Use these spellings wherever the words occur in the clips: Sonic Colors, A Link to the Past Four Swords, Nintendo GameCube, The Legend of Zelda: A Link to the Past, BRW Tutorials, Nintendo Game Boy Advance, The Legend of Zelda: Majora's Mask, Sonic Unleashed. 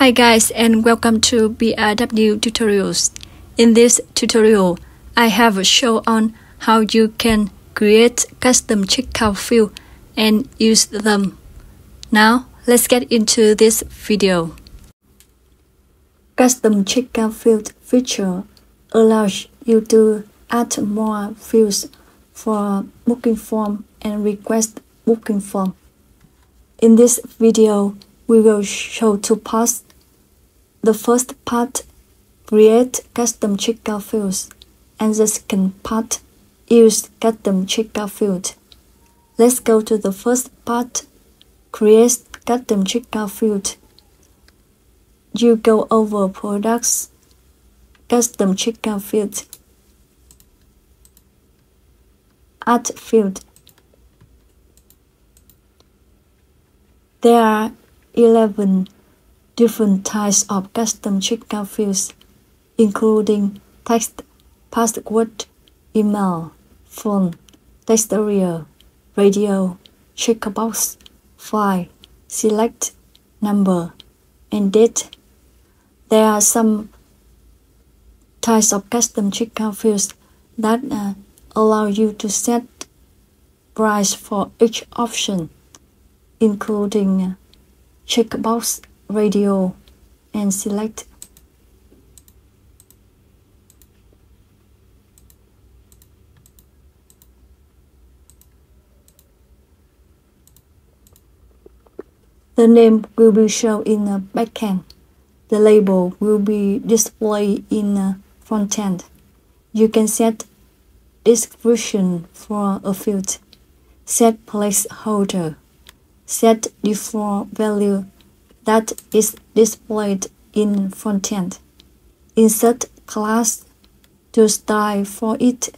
Hi guys, and welcome to BRW Tutorials. In this tutorial, I have a show on how you can create custom checkout fields and use them. Now, let's get into this video. Custom checkout field feature allows you to add more fields for booking form and request booking form. In this video, we will show two parts. The first part, create custom checkout fields, and the second part, use custom checkout field. Let's go to the first part, create custom checkout field. You go over products, custom checkout field, add field. There are 11 different types of custom checkout fields, including text, password, email, phone, text area, radio, checkbox, file, select, number, and date. There are some types of custom checkout fields that allow you to set price for each option, including checkbox, radio, and select. The name will be shown in the backend. The label will be displayed in the frontend. You can set description for a field, set placeholder, set default value that is displayed in frontend, insert class to style for it.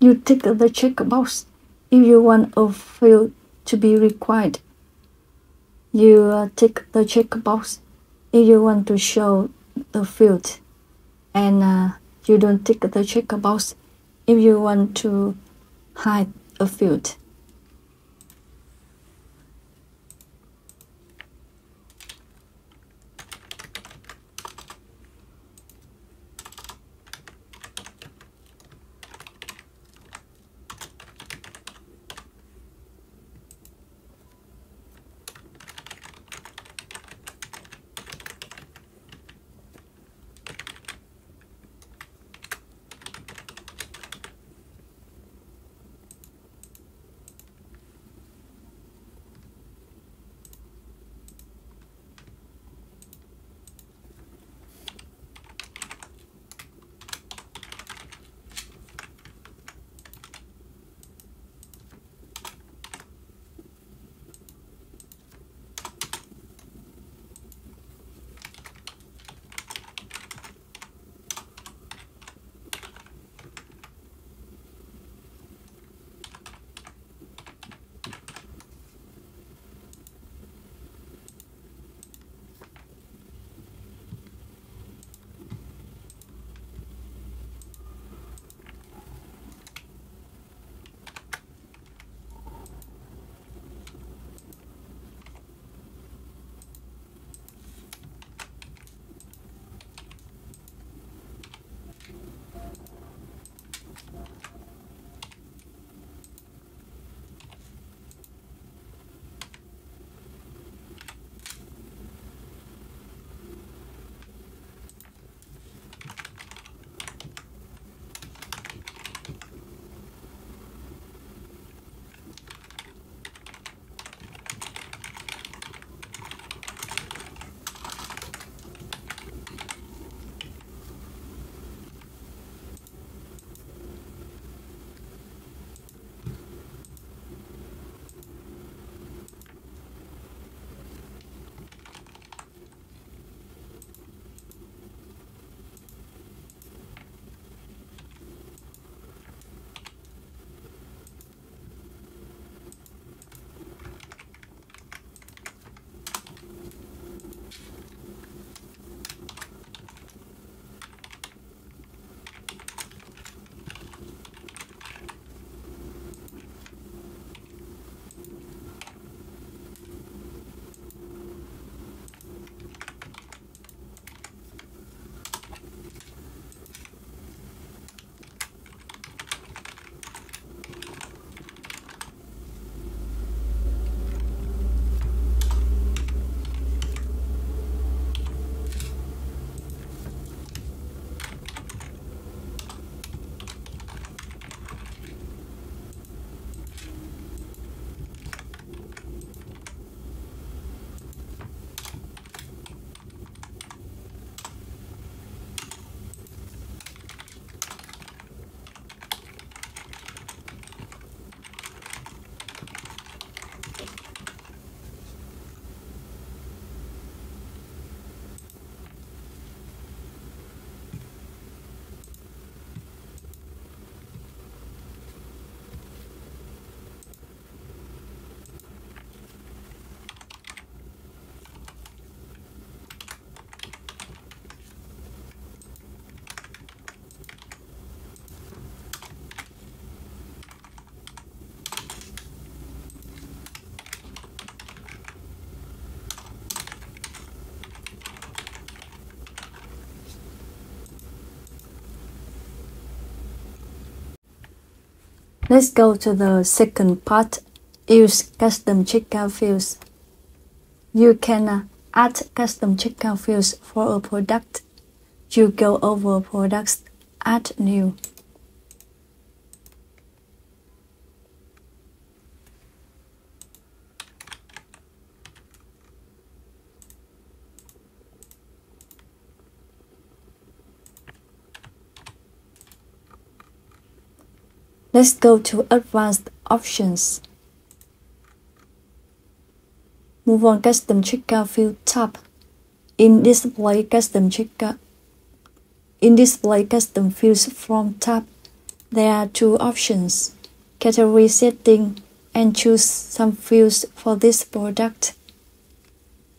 You tick the checkbox if you want a field to be required. You tick the checkbox if you want to show the field, and you don't tick the checkbox if you want to hide a field. Let's go to the second part. Use custom checkout fields. You can add custom checkout fields for a product. You go over products, add new. Let's go to Advanced Options. Move on Custom Checkout Field tab. In Display Custom Fields From tab, there are two options: Category Setting, and choose some fields for this product.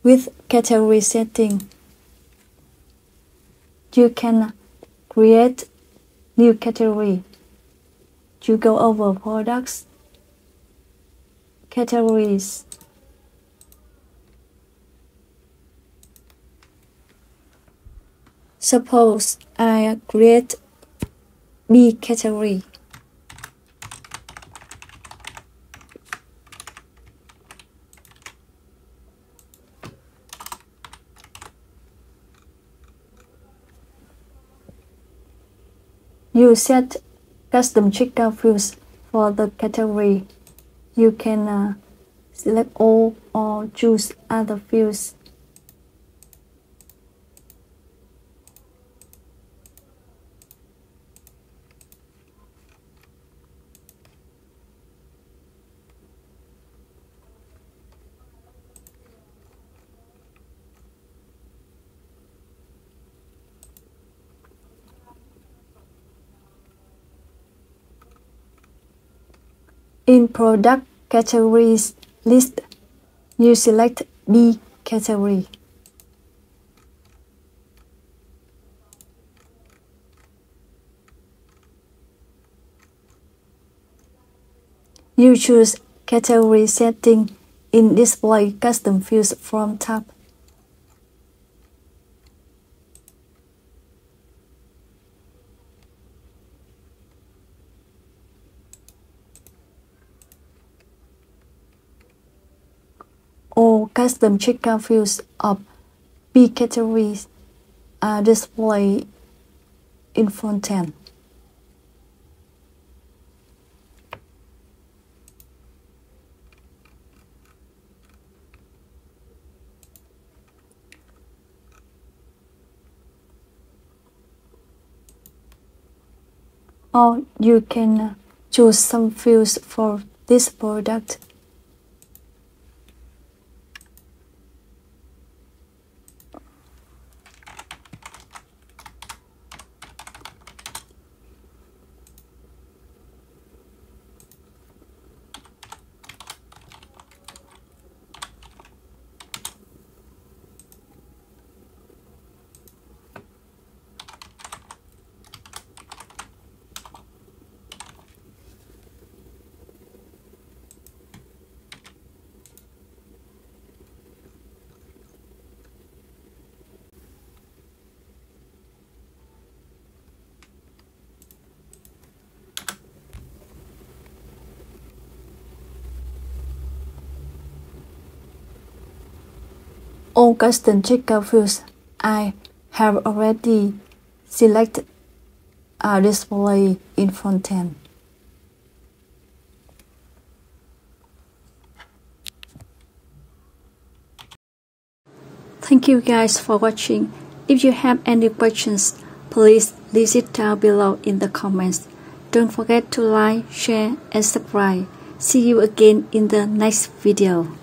With Category Setting, you can create new category. You go over products, categories. Suppose I create B category. You set custom checkout fields for the category. You can select all or choose other fields. In Product Categories list, you select B category. You choose Category Setting in Display Custom Fields From tab. Custom checkout fields of B categories are displayed in Front-end. Or you can choose some fields for this product. All custom checkout fields I have already selected are displayed in Front-end. Thank you guys for watching. If you have any questions, please leave it down below in the comments. Don't forget to like, share, and subscribe. See you again in the next video.